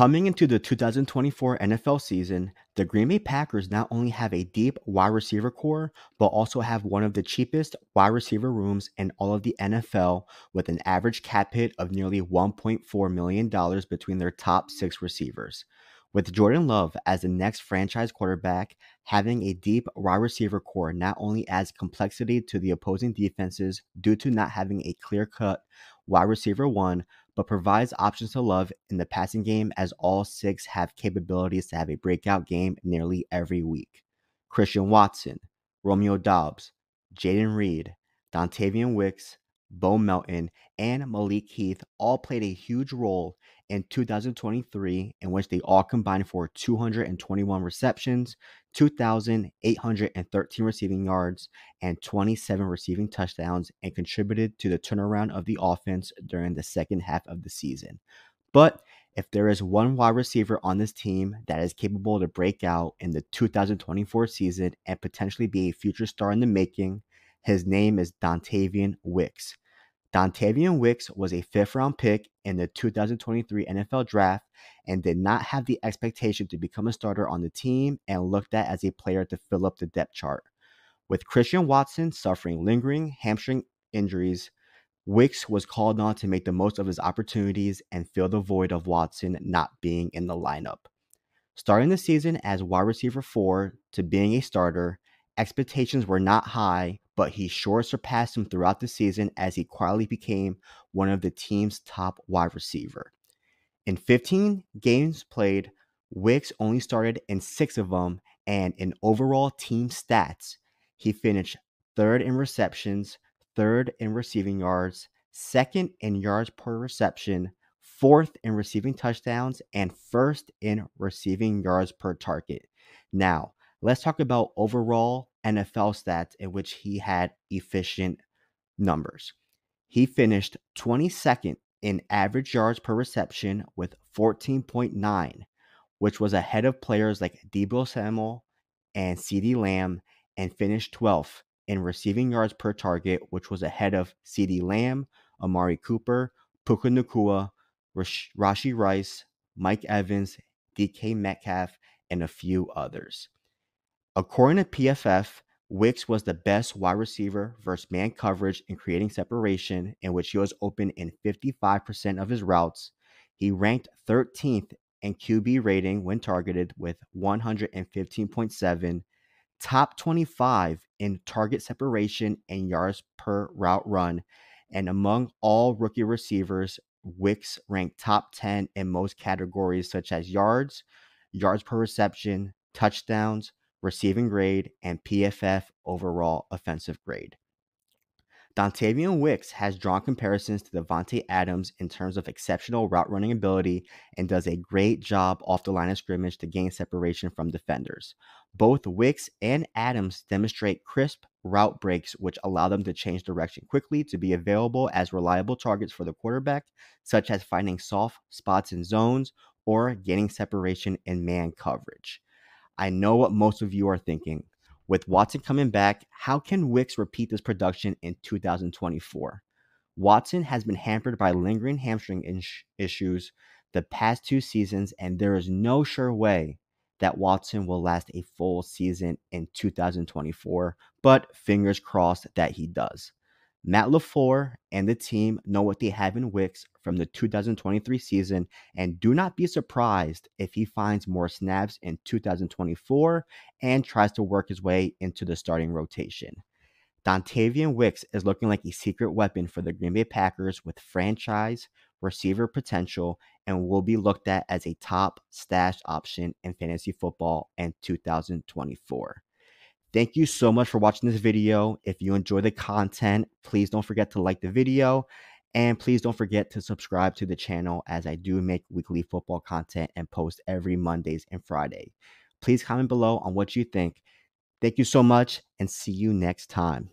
Coming into the 2024 NFL season, the Green Bay Packers not only have a deep wide receiver core, but also have one of the cheapest wide receiver rooms in all of the NFL, with an average cap hit of nearly $1.4 million between their top six receivers. With Jordan Love as the next franchise quarterback, having a deep wide receiver core not only adds complexity to the opposing defenses due to not having a clear-cut wide receiver one, but provides options to Love in the passing game, as all six have capabilities to have a breakout game nearly every week. Christian Watson, Romeo Dobbs, Jayden Reed, Dontayvion Wicks, Bo Melton, and Malik Heath all played a huge role in 2023, in which they all combined for 221 receptions, 2,813 receiving yards, and 27 receiving touchdowns, and contributed to the turnaround of the offense during the second half of the season. But if there is one wide receiver on this team that is capable to break out in the 2024 season and potentially be a future star in the making, his name is Dontayvion Wicks. Dontayvion Wicks was a fifth-round pick in the 2023 NFL Draft and did not have the expectation to become a starter on the team, and looked at as a player to fill up the depth chart. With Christian Watson suffering lingering hamstring injuries, Wicks was called on to make the most of his opportunities and fill the void of Watson not being in the lineup. Starting the season as wide receiver 4 to being a starter, expectations were not high, but he sure surpassed him throughout the season as he quietly became one of the team's top wide receiver. In 15 games played, Wicks only started in 6 of them, and in overall team stats, he finished 3rd in receptions, 3rd in receiving yards, 2nd in yards per reception, 4th in receiving touchdowns, and 1st in receiving yards per target. Now, let's talk about overall NFL stats in which he had efficient numbers. He finished 22nd in average yards per reception with 14.9, which was ahead of players like Deebo Samuel and CeeDee Lamb, and finished 12th in receiving yards per target, which was ahead of CeeDee Lamb, Amari Cooper, Puka Nacua, Rashi Rice, Mike Evans, DK Metcalf, and a few others. According to PFF, Wicks was the best wide receiver versus man coverage in creating separation, in which he was open in 55% of his routes. He ranked 13th in QB rating when targeted with 115.7, top 25 in target separation and yards per route run, and among all rookie receivers, Wicks ranked top 10 in most categories such as yards, yards per reception, touchdowns, receiving grade, and PFF overall offensive grade. Dontayvion Wicks has drawn comparisons to Devontae Adams in terms of exceptional route running ability, and does a great job off the line of scrimmage to gain separation from defenders. Both Wicks and Adams demonstrate crisp route breaks, which allow them to change direction quickly to be available as reliable targets for the quarterback, such as finding soft spots in zones or gaining separation in man coverage. I know what most of you are thinking. With Watson coming back, how can Wicks repeat this production in 2024? Watson has been hampered by lingering hamstring issues the past 2 seasons, and there is no sure way that Watson will last a full season in 2024, but fingers crossed that he does. Matt LaFleur and the team know what they have in Wicks from the 2023 season, and do not be surprised if he finds more snaps in 2024 and tries to work his way into the starting rotation. Dontayvion Wicks is looking like a secret weapon for the Green Bay Packers with franchise receiver potential, and will be looked at as a top stash option in fantasy football in 2024. Thank you so much for watching this video. If you enjoy the content, please don't forget to like the video, and please don't forget to subscribe to the channel, as I do make weekly football content and post every Mondays and Friday. Please comment below on what you think. Thank you so much, and see you next time.